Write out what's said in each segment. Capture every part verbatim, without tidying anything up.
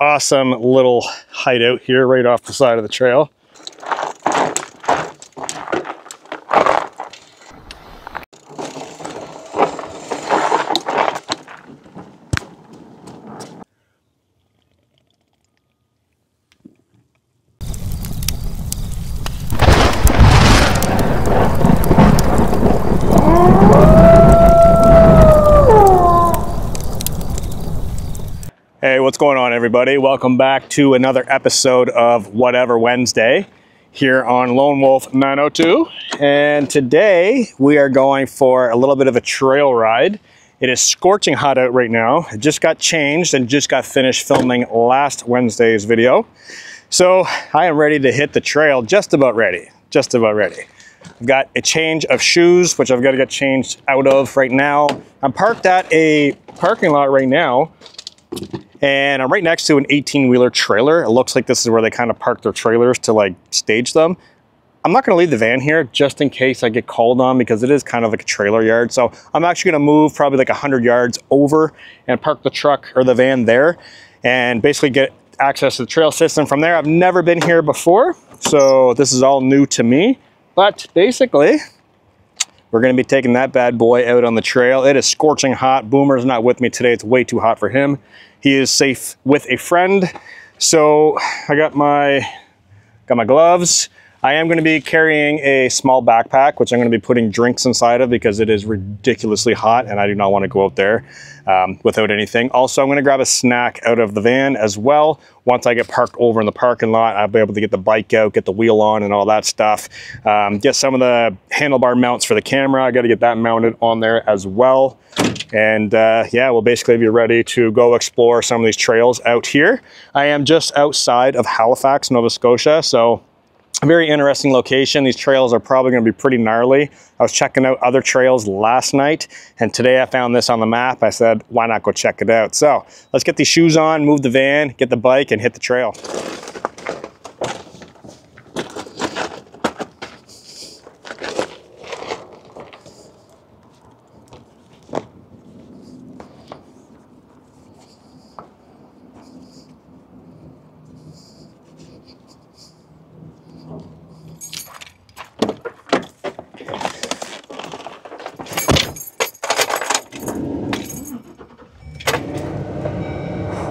awesome little hideout here right off the side of the trail. What's going on, everybody? Welcome back to another episode of Whatever Wednesday here on Lone Wolf nine oh two, and today we are going for a little bit of a trail ride. It is scorching hot out right now. It just got changed and just got finished filming last Wednesday's video, so I am ready to hit the trail. Just about ready just about ready. I've got a change of shoes, which I've got to get changed out of right now. I'm parked at a parking lot right now, and I'm right next to an eighteen wheeler trailer. It looks like this is where they kind of park their trailers to like stage them. I'm not going to leave the van here just in case I get called on, because it is kind of like a trailer yard. So I'm actually going to move probably like a hundred yards over and park the truck or the van there and basically get access to the trail system from there. I've never been here before, so this is all new to me. But basically, we're going to be taking that bad boy out on the trail. It is scorching hot. Boomer's not with me today. It's way too hot for him. He is safe with a friend. So I got my, got my gloves. I am going to be carrying a small backpack, which I'm going to be putting drinks inside of because it is ridiculously hot and I do not want to go out there um, without anything. Also, I'm going to grab a snack out of the van as well. Once I get parked over in the parking lot, I'll be able to get the bike out, get the wheel on and all that stuff. Um, get some of the handlebar mounts for the camera. I got to get that mounted on there as well. And uh, yeah, we'll basically be ready to go explore some of these trails out here. I am just outside of Halifax, Nova Scotia, so a very interesting location. These trails are probably going to be pretty gnarly. I was checking out other trails last night, and today I found this on the map. I said, why not go check it out? So let's get these shoes on, move the van, get the bike, and hit the trail.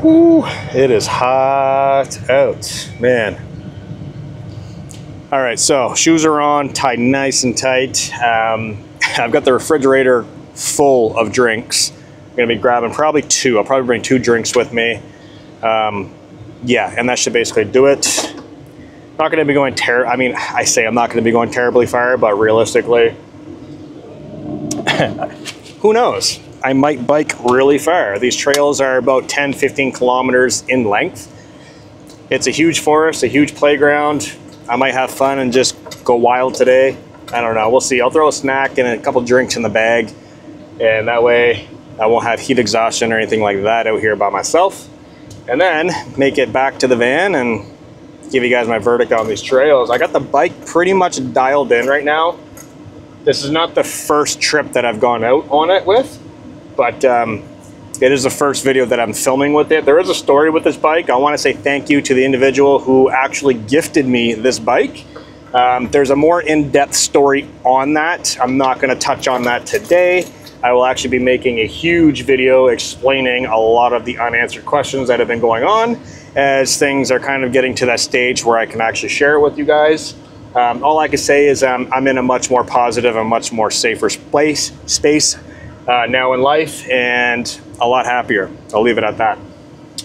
Ooh, it is hot out, man. All right, so shoes are on, tied nice and tight. Um, I've got the refrigerator full of drinks. I'm gonna be grabbing probably two. I'll probably bring two drinks with me. Um, yeah, and that should basically do it. Not gonna be going ter- I mean, I say I'm not gonna be going terribly far, but realistically, who knows? I might bike really far. These trails are about ten, fifteen kilometers in length. It's a huge forest, a huge playground. I might have fun and just go wild today. I don't know, we'll see. I'll throw a snack and a couple drinks in the bag, and that way I won't have heat exhaustion or anything like that out here by myself. And then make it back to the van and give you guys my verdict on these trails. I got the bike pretty much dialed in right now. This is not the first trip that I've gone out on it with, but um, it is the first video that I'm filming with it. There is a story with this bike. I want to say thank you to the individual who actually gifted me this bike. Um, there's a more in-depth story on that. I'm not going to touch on that today. I will actually be making a huge video explaining a lot of the unanswered questions that have been going on, as things are kind of getting to that stage where I can actually share it with you guys. Um, all I can say is um, I'm in a much more positive and much more safer place, space. Uh, now in life, and a lot happier. I'll leave it at that.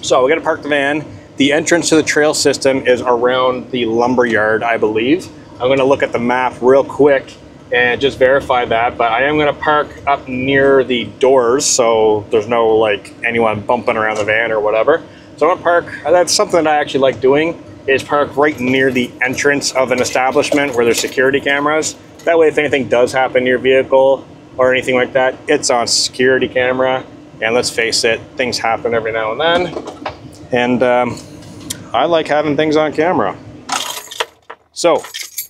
So we're gonna park the van. The entrance to the trail system is around the lumber yard, I believe. I'm gonna look at the map real quick and just verify that, but I am gonna park up near the doors so there's no like anyone bumping around the van or whatever. So I'm gonna park, that's something that I actually like doing, is park right near the entrance of an establishment where there's security cameras. That way if anything does happen to your vehicle or anything like that, it's on security camera. And let's face it, things happen every now and then. And um, I like having things on camera. So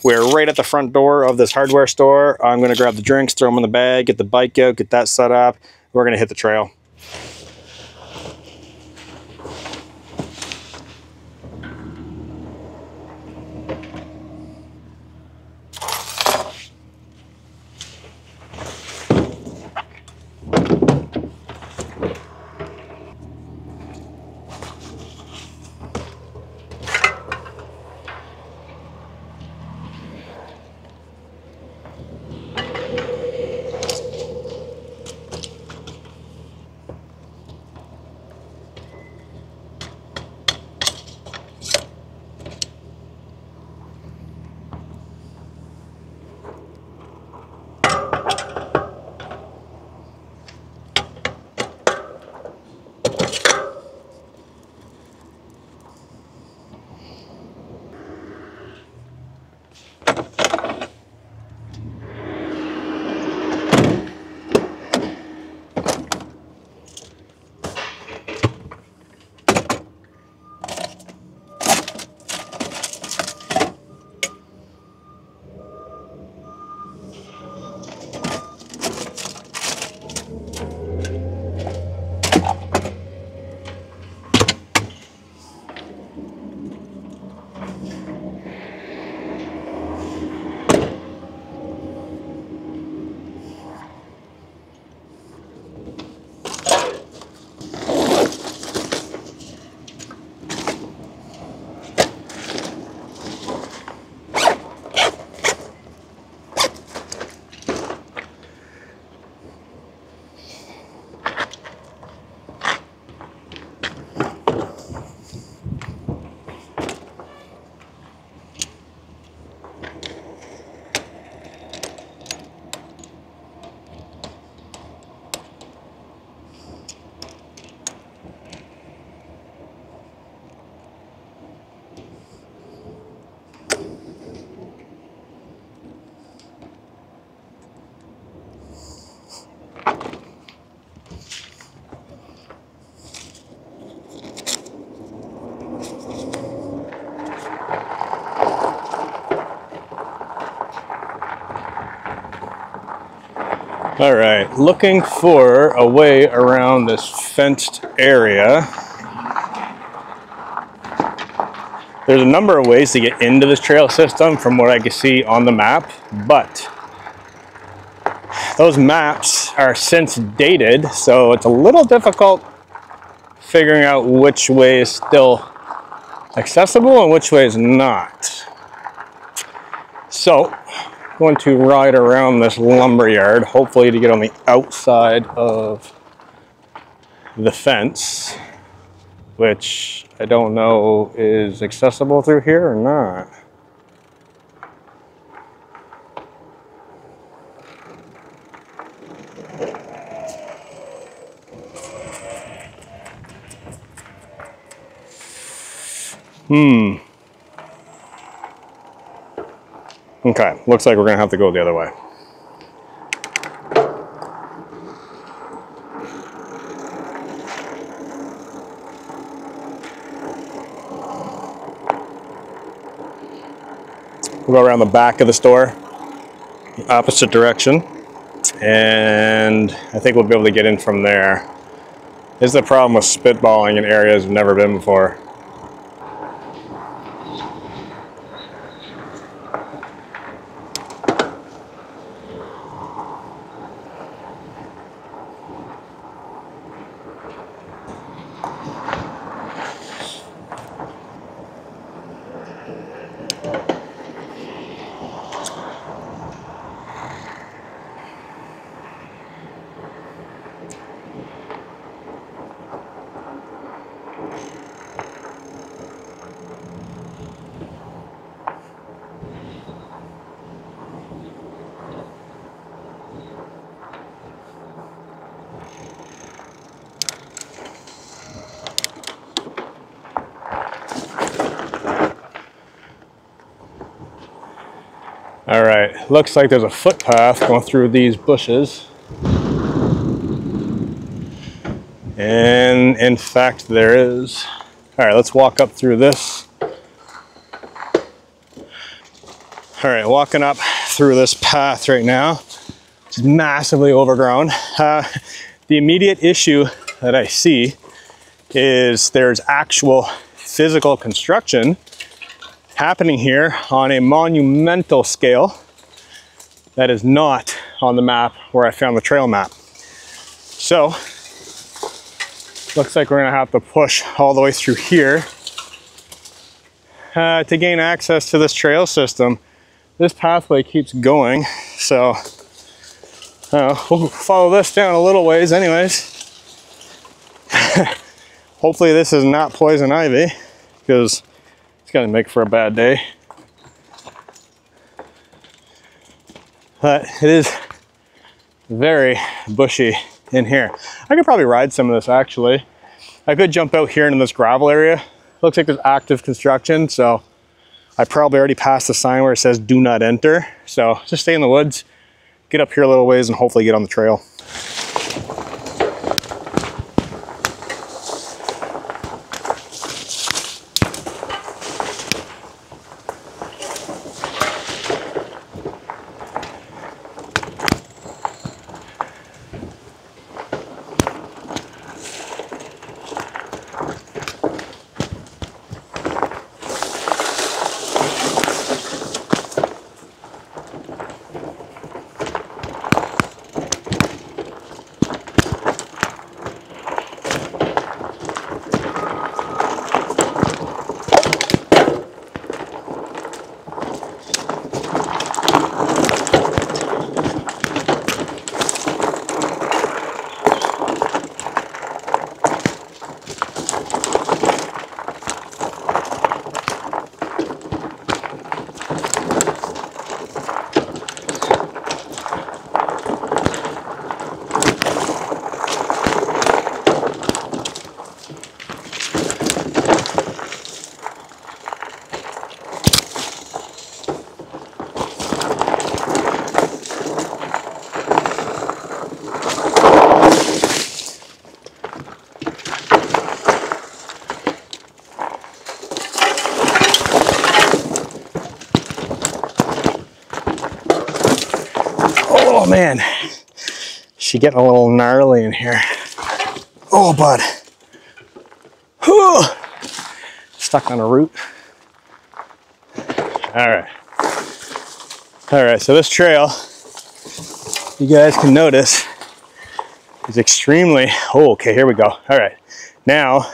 we're right at the front door of this hardware store. I'm gonna grab the drinks, throw them in the bag, get the bike out, get that set up. We're gonna hit the trail. All right, looking for a way around this fenced area. There's a number of ways to get into this trail system from what I can see on the map, but those maps are since dated, so it's a little difficult figuring out which way is still accessible and which way is not. So I'm going to ride around this lumberyard, hopefully to get on the outside of the fence, which I don't know is accessible through here or not. Hmm. Okay, looks like we're gonna have to go the other way. We'll go around the back of the store, the opposite direction, and I think we'll be able to get in from there. This is the problem with spitballing in areas we've never been before. All right, looks like there's a footpath going through these bushes. And in fact, there is. All right, let's walk up through this. All right, walking up through this path right now. It's massively overgrown. Uh, the immediate issue that I see is there's actual physical construction happening here on a monumental scale that is not on the map where I found the trail map. So looks like we're gonna have to push all the way through here uh, to gain access to this trail system. This pathway keeps going, so uh, we'll follow this down a little ways anyways. Hopefully this is not poison ivy, because gonna make for a bad day. But it is very bushy in here. I could probably ride some of this actually. I could jump out here into this gravel area. Looks like there's active construction, so I probably already passed the sign where it says do not enter. So just stay in the woods, get up here a little ways and hopefully get on the trail. Man, She's getting a little gnarly in here. Oh, bud. Whew. Stuck on a root. All right. All right, so this trail, you guys can notice, is extremely, oh, okay, here we go. All right, now,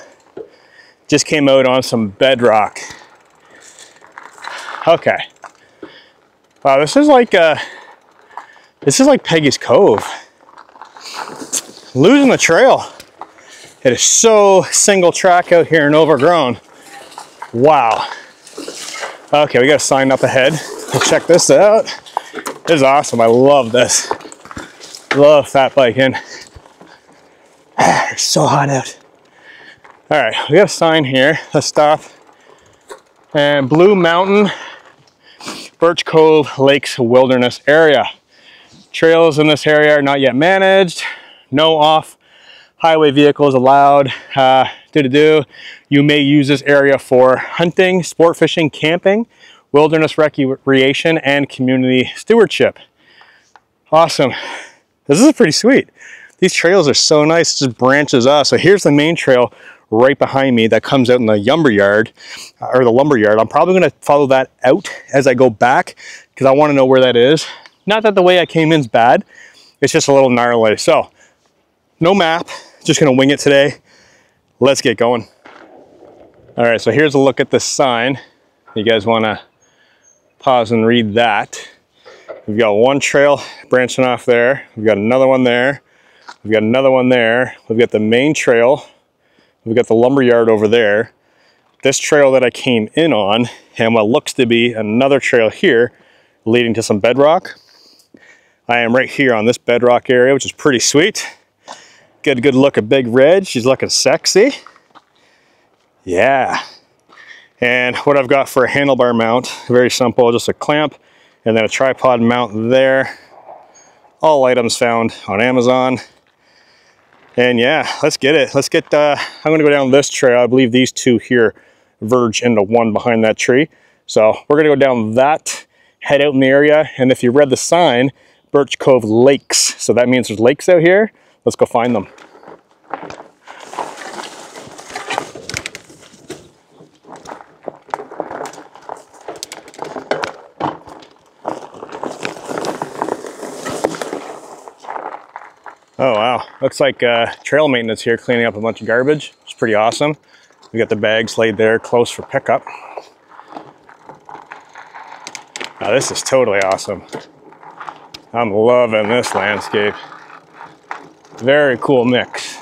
just came out on some bedrock. Okay. Wow, this is like, uh, this is like Peggy's Cove. Losing the trail. It is so single track out here and overgrown. Wow. Okay, we got a sign up ahead. We'll check this out. This is awesome, I love this. Love fat biking. It's so hot out. All right, we got a sign here. Let's stop. And Blue Mountain, Birch Cove Lakes Wilderness Area. Trails in this area are not yet managed. No off-highway vehicles allowed. Uh, doo -doo -doo. You may use this area for hunting, sport fishing, camping, wilderness recreation, and community stewardship. Awesome. This is pretty sweet. These trails are so nice, it just branches off. So here's the main trail right behind me that comes out in the lumber yard, or the lumber yard. I'm probably gonna follow that out as I go back because I wanna know where that is. Not that the way I came in is bad, it's just a little gnarly. So no map, just gonna wing it today. Let's get going. All right, so here's a look at this sign. You guys wanna pause and read that. We've got one trail branching off there. We've got another one there. We've got another one there. We've got the main trail. We've got the lumber yard over there. This trail that I came in on, and what looks to be another trail here leading to some bedrock. I am right here on this bedrock area, which is pretty sweet. Good, good look at Big Red. She's looking sexy. Yeah. And what I've got for a handlebar mount, very simple, just a clamp and then a tripod mount there. All items found on Amazon. And yeah, let's get it. Let's get, uh, I'm gonna go down this trail. I believe these two here verge into one behind that tree. So we're gonna go down that, head out in the area. And if you read the sign, Birch Cove Lakes. So that means there's lakes out here. Let's go find them. Oh wow, looks like uh, trail maintenance here cleaning up a bunch of garbage. It's pretty awesome. We got the bags laid there close for pickup. Now this is totally awesome. I'm loving this landscape. Very cool mix.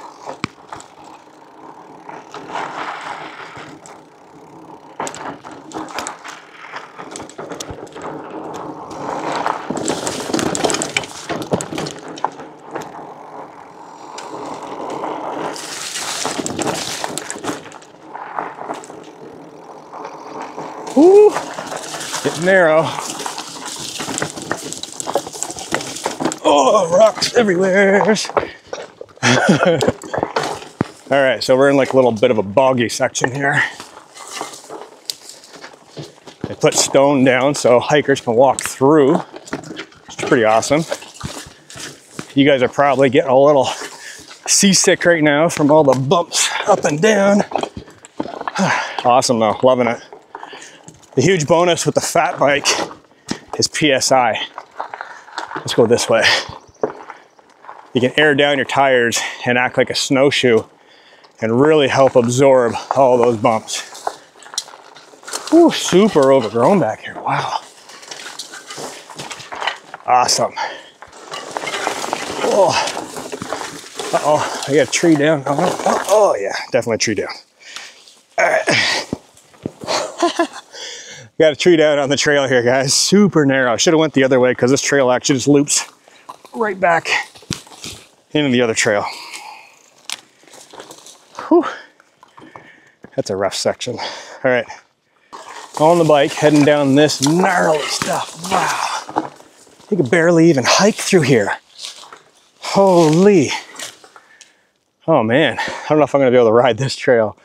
Ooh, getting narrow. Oh, rocks everywhere. All right, so we're in like a little bit of a boggy section here. They put stone down so hikers can walk through. It's pretty awesome. You guys are probably getting a little seasick right now from all the bumps up and down. Awesome though, loving it. The huge bonus with the fat bike is P S I. Let's go this way. You can air down your tires and act like a snowshoe and really help absorb all those bumps. Ooh, super overgrown back here, wow. Awesome. Oh, uh-oh, I got a tree down. Oh, oh, oh yeah, definitely a tree down. All right. Got a tree down on the trail here, guys. Super narrow. Should have went the other way because this trail actually just loops right back into the other trail. Whew. That's a rough section. All right, on the bike, heading down this gnarly stuff. Wow, you could barely even hike through here. Holy. Oh man, I don't know if I'm gonna be able to ride this trail.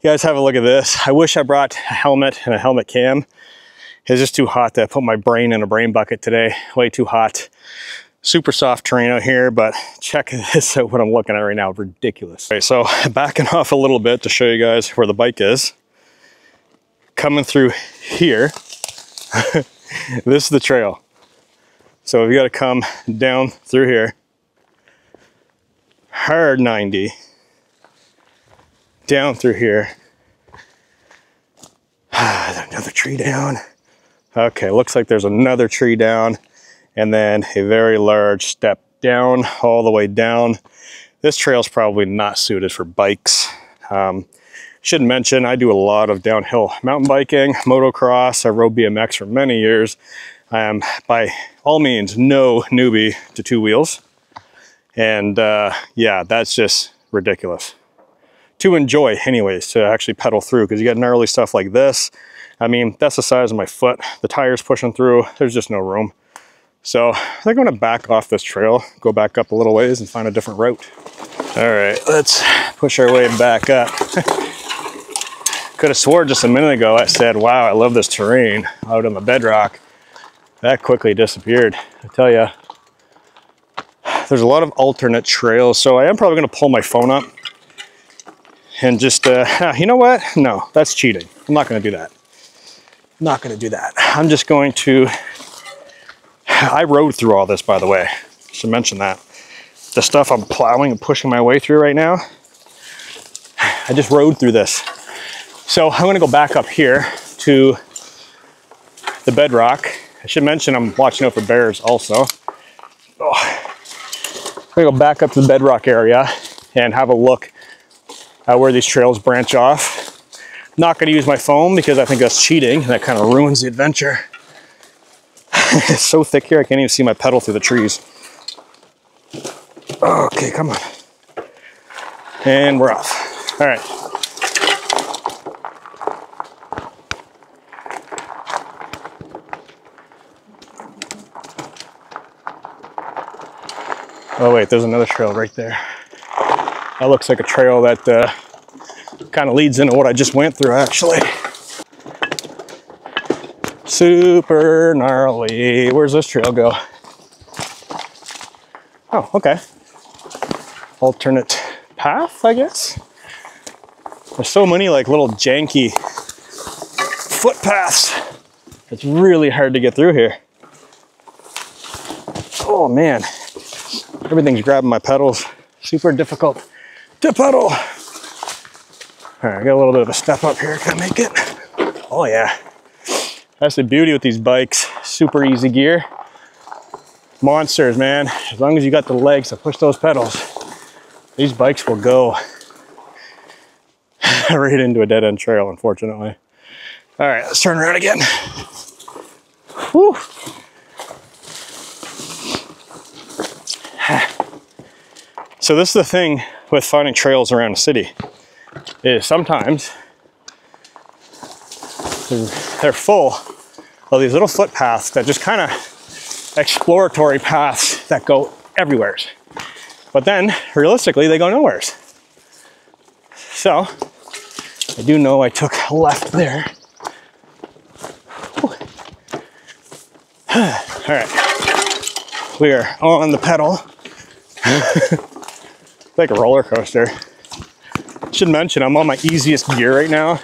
You guys have a look at this. I wish I brought a helmet and a helmet cam. It's just too hot to put my brain in a brain bucket today. Way too hot. Super soft terrain out here, but check this out what I'm looking at right now, ridiculous. Okay, so backing off a little bit to show you guys where the bike is. Coming through here, this is the trail. So we've got to come down through here, hard ninety, down through here. Another tree down. Okay, looks like there's another tree down. And then a very large step down, all the way down. This trail's probably not suited for bikes. Um, should mention, I do a lot of downhill mountain biking, motocross. I rode B M X for many years. I am by all means no newbie to two wheels. And uh, yeah, that's just ridiculous. To enjoy anyways, to actually pedal through, because you got gnarly stuff like this. I mean, that's the size of my foot. The tire's pushing through, there's just no room. So I think I'm gonna back off this trail, go back up a little ways and find a different route. All right, let's push our way back up. Could have swore just a minute ago I said, wow, I love this terrain out on the bedrock. That quickly disappeared. I tell you, there's a lot of alternate trails. So I am probably gonna pull my phone up and just, uh, you know what? No, that's cheating. I'm not gonna do that. I'm not gonna do that. I'm just going to, I rode through all this, by the way, should mention that. The stuff I'm plowing and pushing my way through right now, I just rode through this. So I'm gonna go back up here to the bedrock. I should mention I'm watching out for bears also. Oh. I'm gonna go back up to the bedrock area and have a look at where these trails branch off. Not gonna use my phone because I think that's cheating and that kind of ruins the adventure. It's so thick here, I can't even see my pedal through the trees. Okay, come on. And we're off. All right. Oh wait, there's another trail right there. That looks like a trail that uh, kind of leads into what I just went through, actually. Super gnarly. Where's this trail go? Oh, okay. Alternate path, I guess. There's so many like little janky footpaths. It's really hard to get through here. Oh man, everything's grabbing my pedals. Super difficult to pedal. All right, I got a little bit of a step up here. Can I make it? Oh yeah. That's the beauty with these bikes. Super easy gear. Monsters, man. As long as you got the legs to push those pedals, these bikes will go right into a dead end trail, unfortunately. All right, let's turn around again. Whew. So this is the thing with finding trails around the city, is sometimes they're full of these little footpaths that just kind of exploratory paths that go everywhere. But then realistically, they go nowhere. So I do know I took left there. All right, we are on the pedal. It's like a roller coaster. Should mention I'm on my easiest gear right now.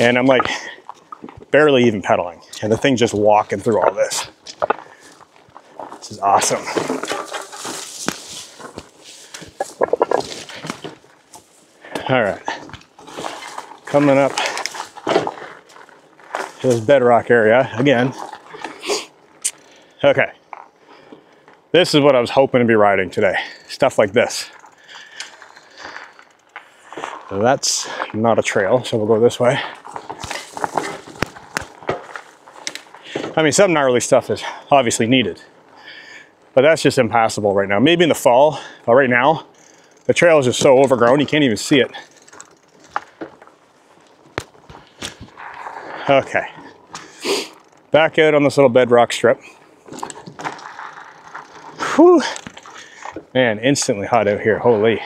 And I'm like barely even pedaling. And the thing's just walking through all this. This is awesome. All right, coming up to this bedrock area again. Okay, this is what I was hoping to be riding today. Stuff like this. That's not a trail, so we'll go this way. I mean, some gnarly stuff is obviously needed, but that's just impassable right now. Maybe in the fall, but right now, the trail is just so overgrown, you can't even see it. Okay. Back out on this little bedrock strip. Whew. Man, instantly hot out here, holy.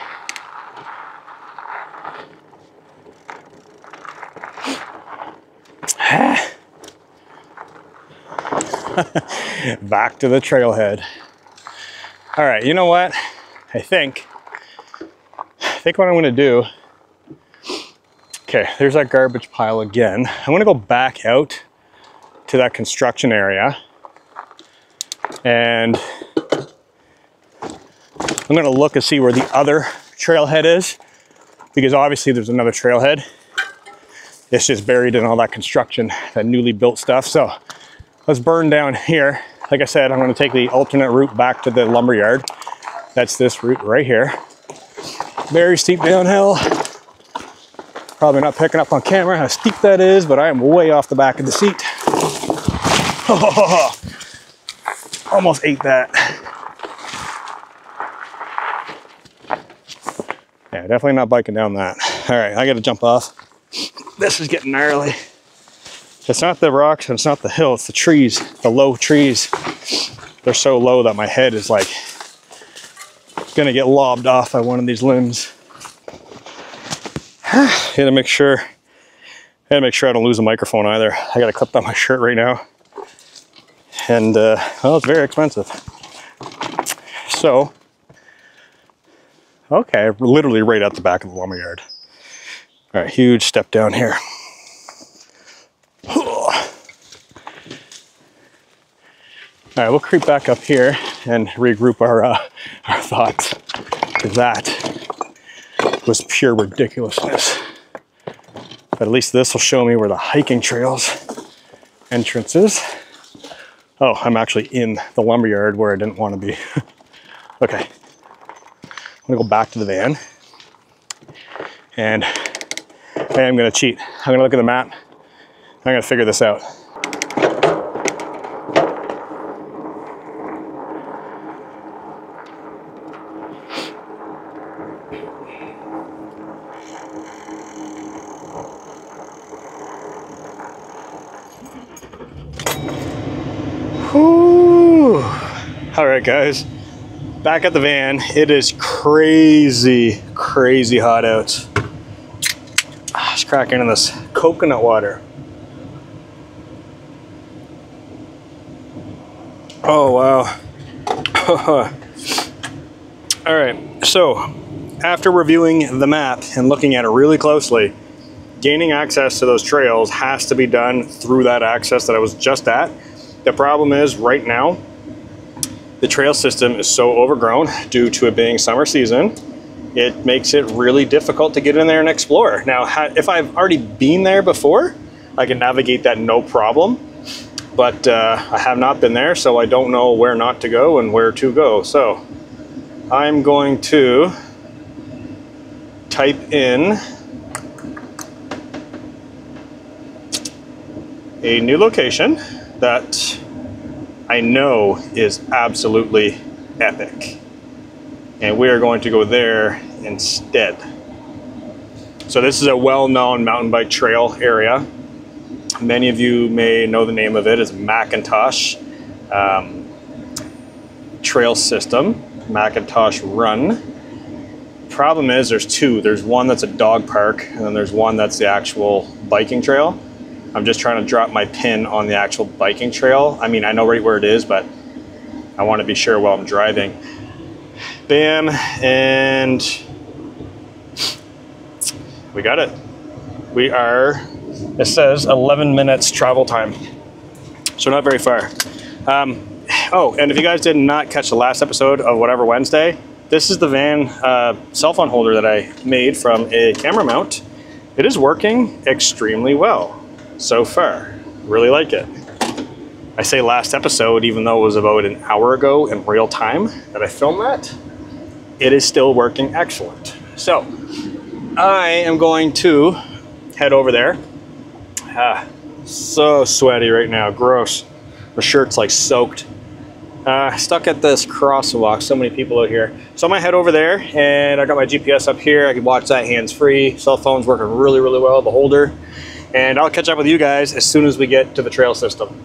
Back to the trailhead. All right, you know what? I think, I think what I'm gonna do, okay, there's that garbage pile again. I'm gonna go back out to that construction area and I'm gonna look and see where the other trailhead is, because obviously there's another trailhead. It's just buried in all that construction, that newly built stuff. So let's burn down here. Like I said, I'm gonna take the alternate route back to the lumber yard. That's this route right here. Very steep downhill. Probably not picking up on camera how steep that is, but I am way off the back of the seat. Oh, almost ate that. Yeah, definitely not biking down that. All right, I gotta jump off. This is getting gnarly. It's not the rocks and it's not the hill, it's the trees, the low trees. They're so low that my head is like gonna get lobbed off by one of these limbs. I gotta make sure, I gotta make sure I don't lose the microphone either. I gotta clip on my shirt right now. And uh, well, it's very expensive. So, okay, literally right out the back of the lumber yard. All right, huge step down here. All right, we'll creep back up here and regroup our uh, our thoughts. That was pure ridiculousness. But at least this will show me where the hiking trails entrance is. Oh, I'm actually in the lumberyard where I didn't want to be. Okay, I'm gonna go back to the van and I am gonna cheat. I'm gonna look at the map. I'm gonna figure this out. Whew. All right, guys, back at the van. It is crazy, crazy hot out. Let's crack into this coconut water. Oh, wow. All right, so after reviewing the map and looking at it really closely, gaining access to those trails has to be done through that access that I was just at. The problem is right now, the trail system is so overgrown due to it being summer season, it makes it really difficult to get in there and explore. Now, if I've already been there before, I can navigate that no problem. But uh, I have not been there, so I don't know where not to go and where to go. So I'm going to type in a new location that I know is absolutely epic. And we are going to go there instead. So this is a well-known mountain bike trail area. Many of you may know the name of it. It's Macintosh um, Trail System, Macintosh Run. Problem is there's two. There's one that's a dog park, and then there's one that's the actual biking trail. I'm just trying to drop my pin on the actual biking trail. I mean, I know right where it is, but I want to be sure while I'm driving. Bam, and we got it. We are... It says eleven minutes travel time, so not very far. Um, oh, and if you guys did not catch the last episode of Whatever Wednesday, this is the van uh, cell phone holder that I made from a camera mount. It is working extremely well so far. Really like it. I say last episode, even though it was about an hour ago in real time that I filmed that, it is still working excellent. So I am going to head over there. Ah, so sweaty right now, gross. My shirt's like soaked. Uh, stuck at this crosswalk, so many people out here. So I'm gonna head over there and I got my G P S up here. I can watch that hands-free. Cell phone's working really, really well, the holder. And I'll catch up with you guys as soon as we get to the trail system.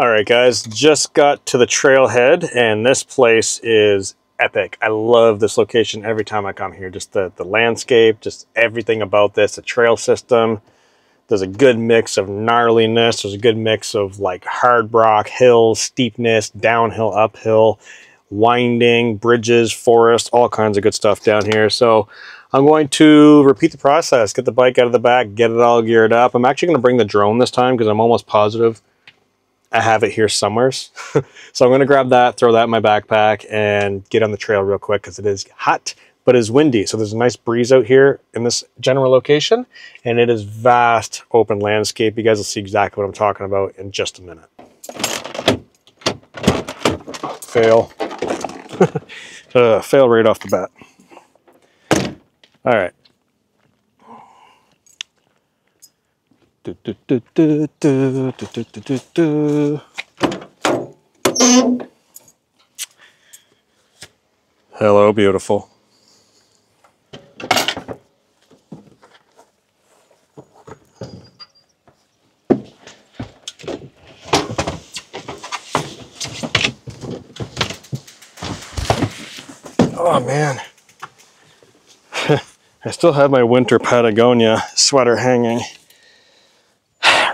All right, guys, just got to the trailhead and this place is epic. I love this location every time I come here. Just the, the landscape, just everything about this, the trail system. There's a good mix of gnarliness. There's a good mix of like hard rock, hills, steepness, downhill, uphill, winding, bridges, forest, all kinds of good stuff down here. So I'm going to repeat the process, get the bike out of the back, get it all geared up. I'm actually going to bring the drone this time because I'm almost positive I have it here somewheres. So I'm going to grab that, throw that in my backpack and get on the trail real quick because it is hot, but it's windy. So there's a nice breeze out here in this general location and it is vast open landscape. You guys will see exactly what I'm talking about in just a minute. Fail. uh, fail right off the bat. All right. Do, do, do, do, do, do, do, do, do. Hello, beautiful. Oh man, I still have my winter Patagonia sweater hanging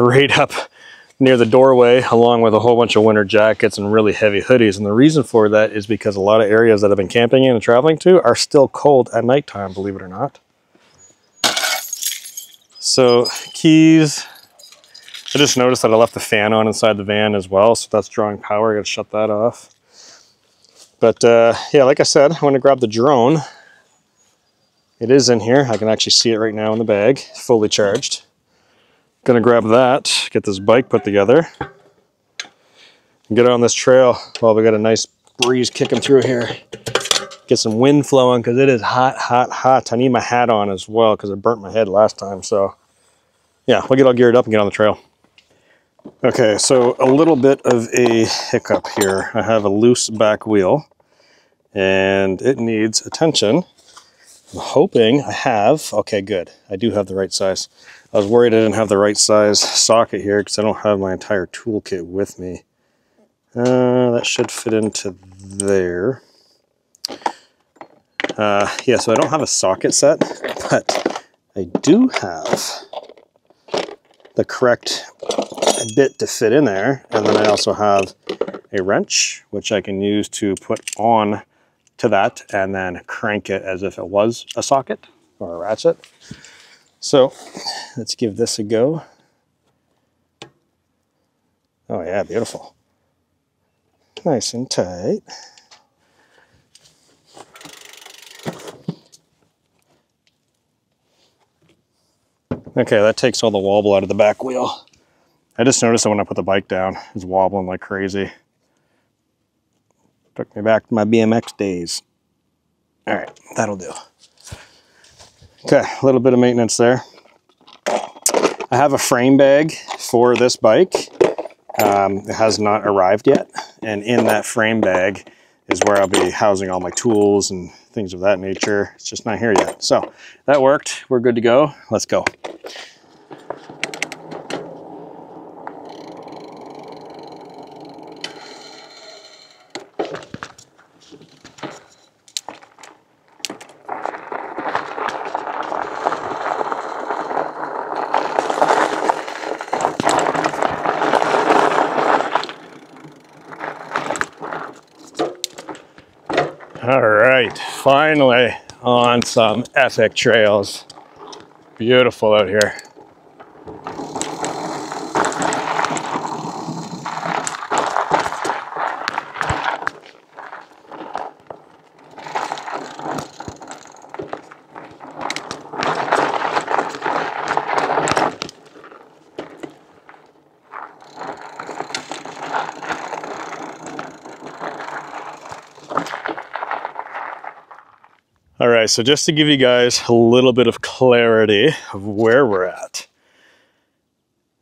right up near the doorway along with a whole bunch of winter jackets and really heavy hoodies. And the reason for that is because a lot of areas that I've been camping in and traveling to are still cold at nighttime, believe it or not. So keys, I just noticed that I left the fan on inside the van as well. So that's drawing power, I gotta shut that off. But uh, yeah, like I said, I'm gonna grab the drone. It is in here. I can actually see it right now in the bag, fully charged. Gonna grab that, get this bike put together, and get on this trail while we got a nice breeze kicking through here. Get some wind flowing because it is hot, hot, hot. I need my hat on as well because I burnt my head last time. So yeah, we'll get all geared up and get on the trail. Okay, so a little bit of a hiccup here. I have a loose back wheel and it needs attention. I'm hoping I have, okay, good. I do have the right size. I was worried I didn't have the right size socket here because I don't have my entire toolkit with me. Uh, that should fit into there. Uh, yeah, so I don't have a socket set, but I do have the correct bit to fit in there. And then I also have a wrench, which I can use to put on to that and then crank it as if it was a socket or a ratchet. So let's give this a go. Oh yeah, beautiful. Nice and tight. Okay, that takes all the wobble out of the back wheel. I just noticed that when I put the bike down, it was wobbling like crazy. Took me back to my B M X days. All right, that'll do. Okay, a little bit of maintenance there. I have a frame bag for this bike. Um, it has not arrived yet. And in that frame bag is where I'll be housing all my tools and things of that nature. It's just not here yet. So that worked. We're good to go. Let's go. Finally on some epic trails. Beautiful out here. All right, so just to give you guys a little bit of clarity of where we're at,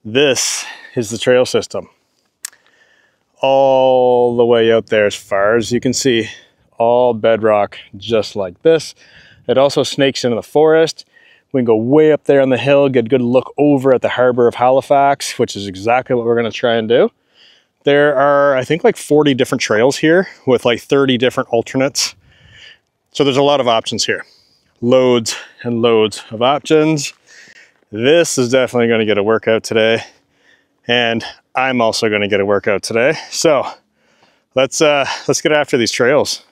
this is the trail system. All the way out there as far as you can see, all bedrock just like this. It also snakes into the forest. We can go way up there on the hill, get a good look over at the harbor of Halifax, which is exactly what we're gonna try and do. There are, I think, like forty different trails here with like thirty different alternates So there's a lot of options here. Loads and loads of options. This is definitely going to get a workout today, and I'm also going to get a workout today. So let's uh, let's get after these trails.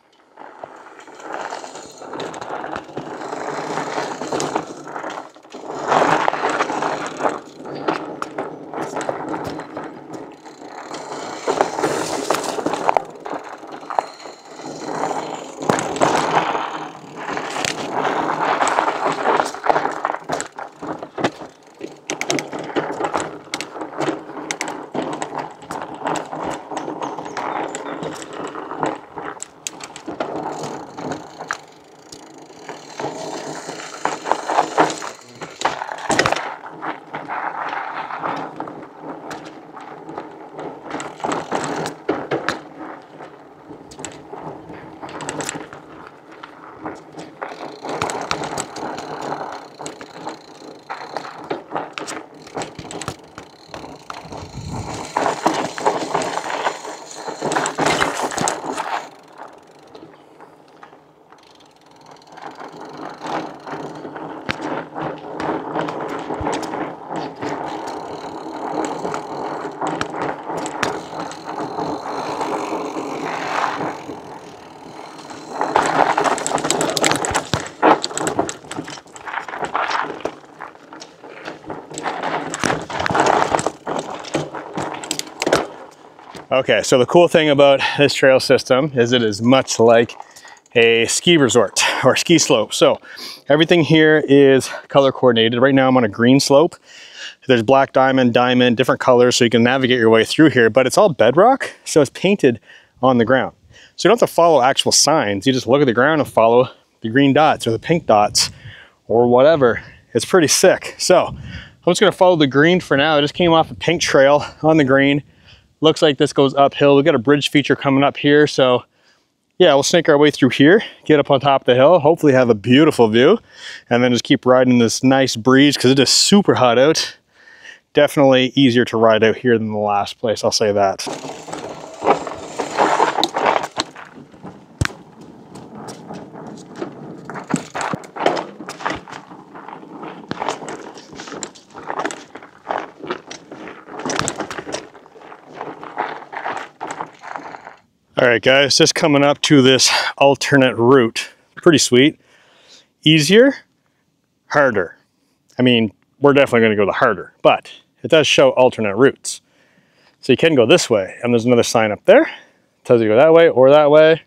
Okay, so the cool thing about this trail system is it is much like a ski resort or ski slope. So everything here is color coordinated. Right now I'm on a green slope. There's black diamond, diamond, different colors, so you can navigate your way through here, but it's all bedrock, so it's painted on the ground. So you don't have to follow actual signs. You just look at the ground and follow the green dots or the pink dots or whatever. It's pretty sick. So I'm just gonna follow the green for now. I just came off a pink trail on the green. Looks like this goes uphill. We've got a bridge feature coming up here. So yeah, we'll snake our way through here, get up on top of the hill, hopefully have a beautiful view, and then just keep riding this nice breeze because it is super hot out. Definitely easier to ride out here than the last place, I'll say that. All right guys, just coming up to this alternate route. Pretty sweet. Easier, harder. I mean, we're definitely gonna go the harder, but it does show alternate routes. So you can go this way, and there's another sign up there. It tells you to go that way or that way.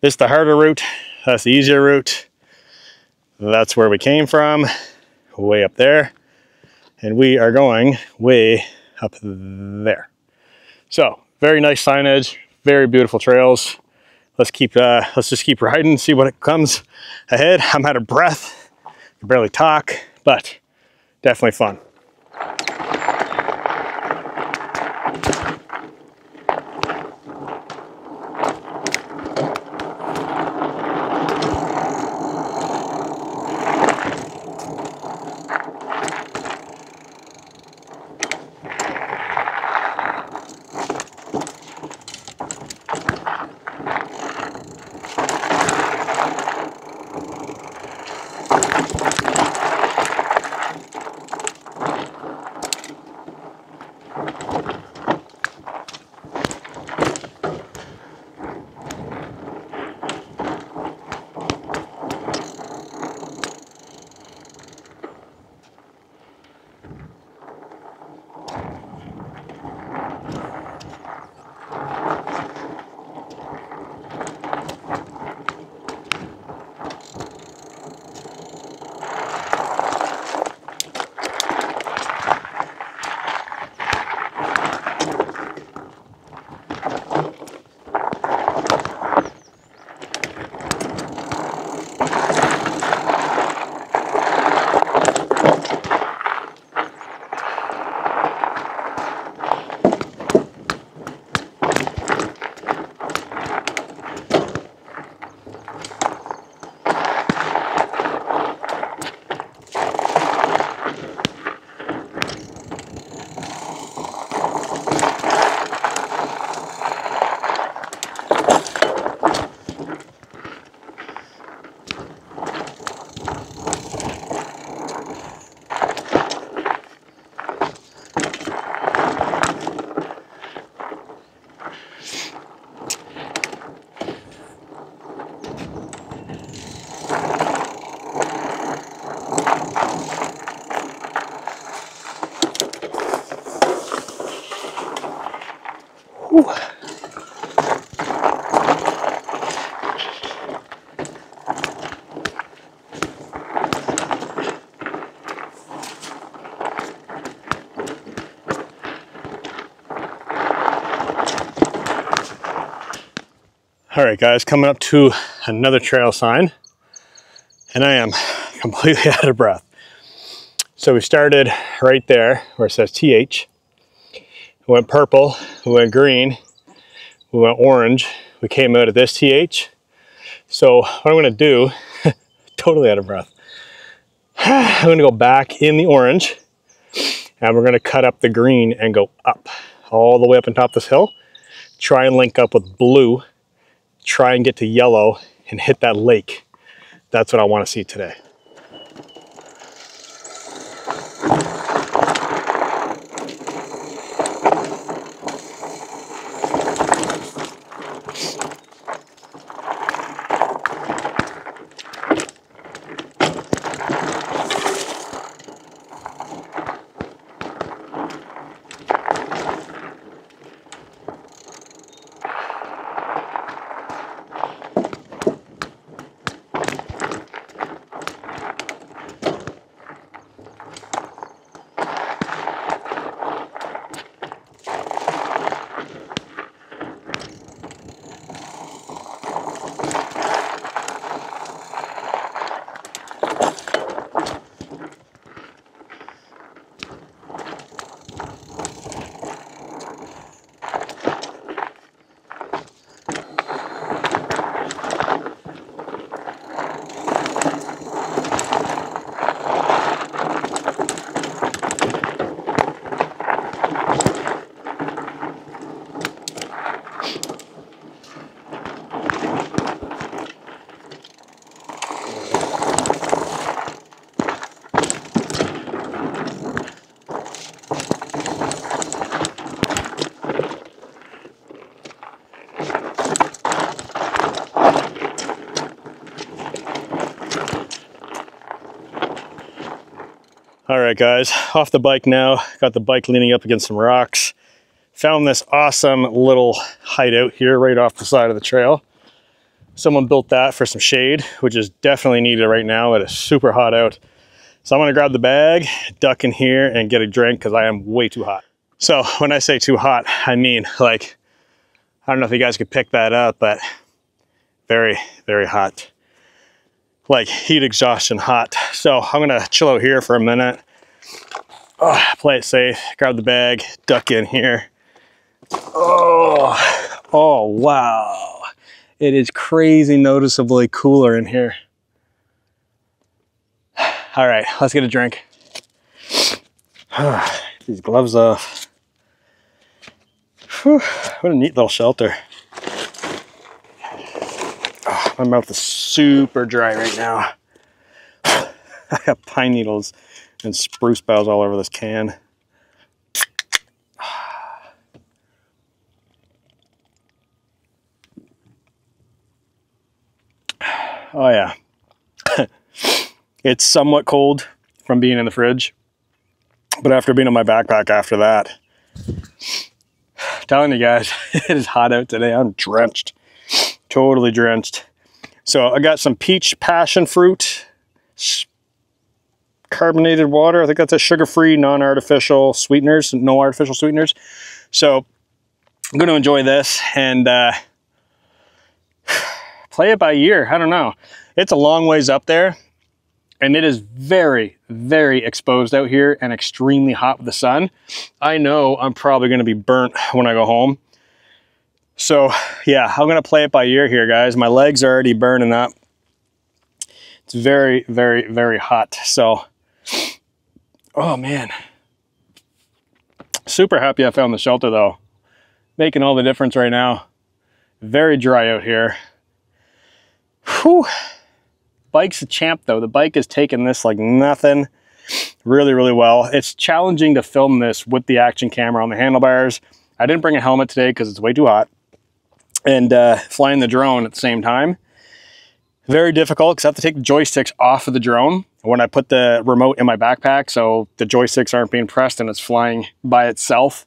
This is the harder route, that's the easier route. That's where we came from, way up there. And we are going way up there. So, very nice signage. Very beautiful trails. Let's keep, uh, let's just keep riding and see what comes ahead. I'm out of breath, can barely talk, but definitely fun. Whew. All right, guys, coming up to another trail sign, and I am completely out of breath. So we started right there where it says T H. We went purple, we went green, we went orange. We came out at this T H. So what I'm gonna do, totally out of breath, I'm gonna go back in the orange, and we're gonna cut up the green and go up, all the way up on top of this hill, try and link up with blue, try and get to yellow and hit that lake. That's what I want to see today. All right, guys, off the bike now. Got the bike leaning up against some rocks. Found this awesome little hideout here right off the side of the trail. Someone built that for some shade, which is definitely needed right now. It is super hot out. So I'm gonna grab the bag, duck in here and get a drink because I am way too hot. So when I say too hot, I mean like, I don't know if you guys could pick that up, but very, very hot. Like heat exhaustion hot. So I'm gonna chill out here for a minute. Oh, play it safe, grab the bag, duck in here. Oh, oh wow. It is crazy noticeably cooler in here. All right, let's get a drink. Get these gloves off. Whew, what a neat little shelter. Oh, my mouth is super dry right now. I got pine needles and spruce boughs all over this can. Oh yeah. It's somewhat cold from being in the fridge, but after being in my backpack after that, I'm telling you guys, it is hot out today. I'm drenched, totally drenched. So I got some peach passion fruit, carbonated water. I think that's a sugar-free, non-artificial sweeteners, no artificial sweeteners. So I'm going to enjoy this and uh, play it by ear. I don't know. It's a long ways up there and it is very, very exposed out here and extremely hot with the sun. I know I'm probably going to be burnt when I go home. So yeah, I'm gonna play it by ear here, guys. My legs are already burning up. It's very, very, very hot. So, oh man. Super happy I found the shelter though. Making all the difference right now. Very dry out here. Whew. Bike's a champ though. The bike is taking this like nothing. Really, really well. It's challenging to film this with the action camera on the handlebars. I didn't bring a helmet today because it's way too hot. And uh, flying the drone at the same time. Very difficult because I have to take the joysticks off of the drone when I put the remote in my backpack. So the joysticks aren't being pressed and it's flying by itself.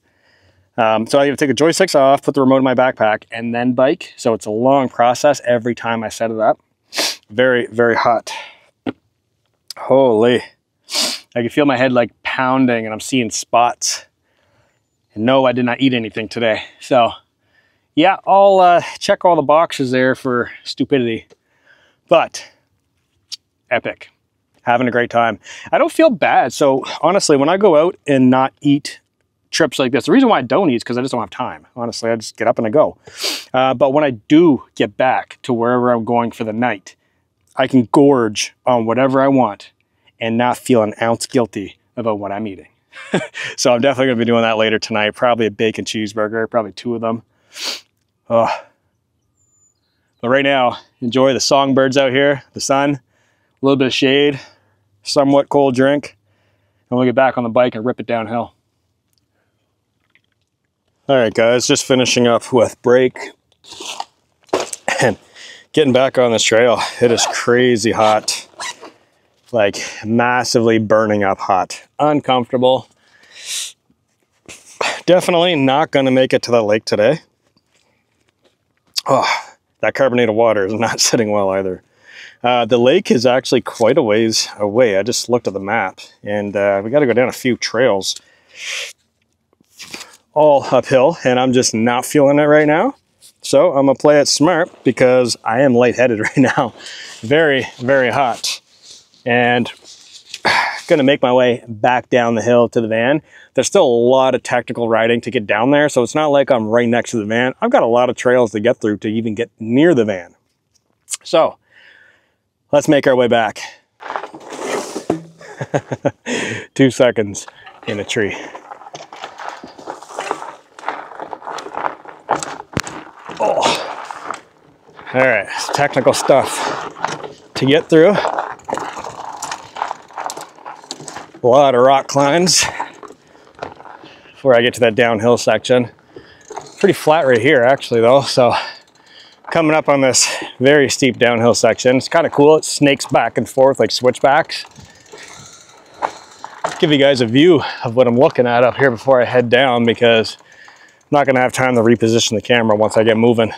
Um, so I have to take the joysticks off, put the remote in my backpack, and then bike. So it's a long process every time I set it up. Very, very hot. Holy. I can feel my head like pounding and I'm seeing spots. And no, I did not eat anything today. So yeah, I'll uh, check all the boxes there for stupidity. But epic. Having a great time. I don't feel bad. So honestly, when I go out and not eat trips like this, the reason why I don't eat is because I just don't have time. Honestly, I just get up and I go. Uh, but when I do get back to wherever I'm going for the night, I can gorge on whatever I want and not feel an ounce guilty about what I'm eating. So I'm definitely gonna be doing that later tonight. Probably a bacon cheeseburger, probably two of them. Oh. But right now, enjoy the songbirds out here, the sun, a little bit of shade, somewhat cold drink, and we'll get back on the bike and rip it downhill. All right, guys, just finishing up with break and getting back on this trail. It is crazy hot, like massively burning up hot, uncomfortable. Definitely not gonna make it to the lake today. Oh, that carbonated water is not sitting well either. Uh, the lake is actually quite a ways away. I just looked at the map and uh, we gotta go down a few trails. All uphill, and I'm just not feeling it right now. So I'm gonna play it smart because I am lightheaded right now. Very, very hot. And gonna make my way back down the hill to the van. There's still a lot of technical riding to get down there, so it's not like I'm right next to the van. I've got a lot of trails to get through to even get near the van. So let's make our way back. Two seconds in a tree. Oh. All right, technical stuff to get through. A lot of rock climbs before I get to that downhill section. Pretty flat right here actually though, so coming up on this very steep downhill section. It's kind of cool, it snakes back and forth like switchbacks. I'll give you guys a view of what I'm looking at up here before I head down because not gonna have time to reposition the camera once I get moving.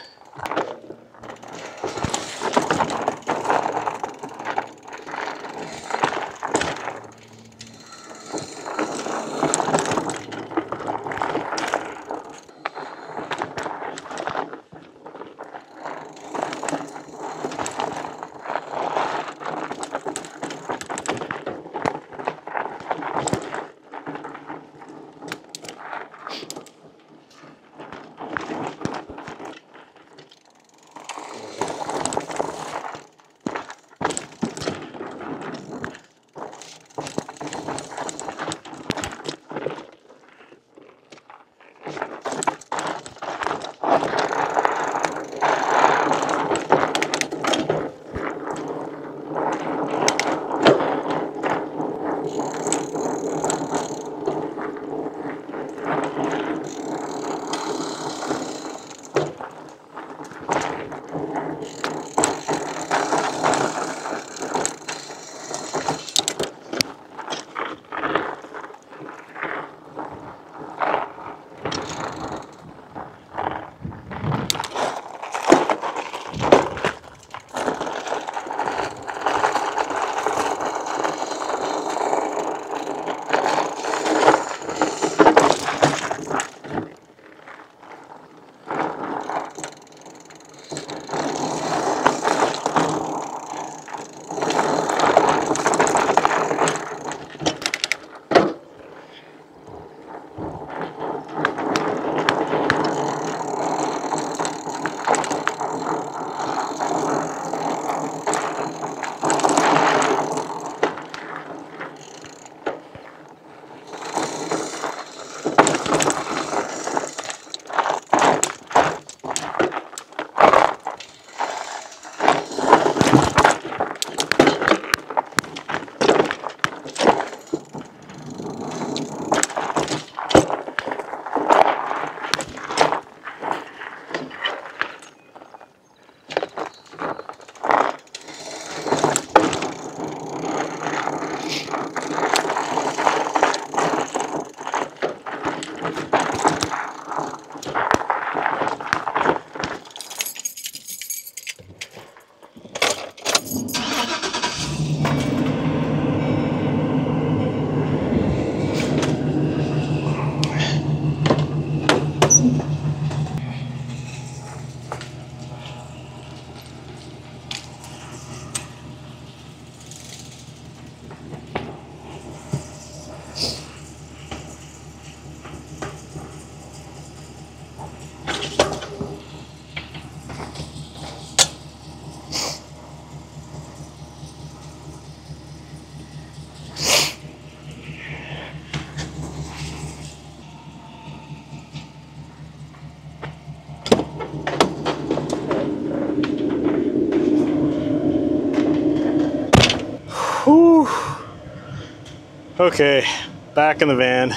Okay, back in the van.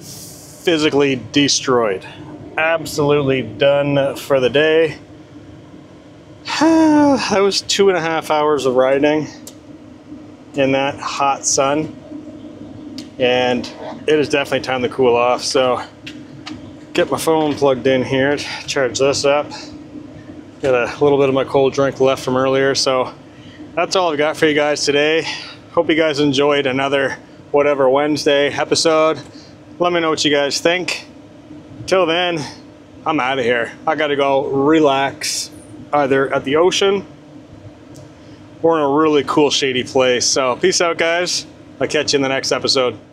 Physically destroyed. Absolutely done for the day. That was two and a half hours of riding in that hot sun, and it is definitely time to cool off. So get my phone plugged in here, charge this up. Got a little bit of my cold drink left from earlier. So that's all I've got for you guys today. Hope you guys enjoyed another Whatever Wednesday episode. Let me know what you guys think. Till then, I'm out of here. I gotta go relax either at the ocean or in a really cool shady place. So peace out, guys. I'll catch you in the next episode.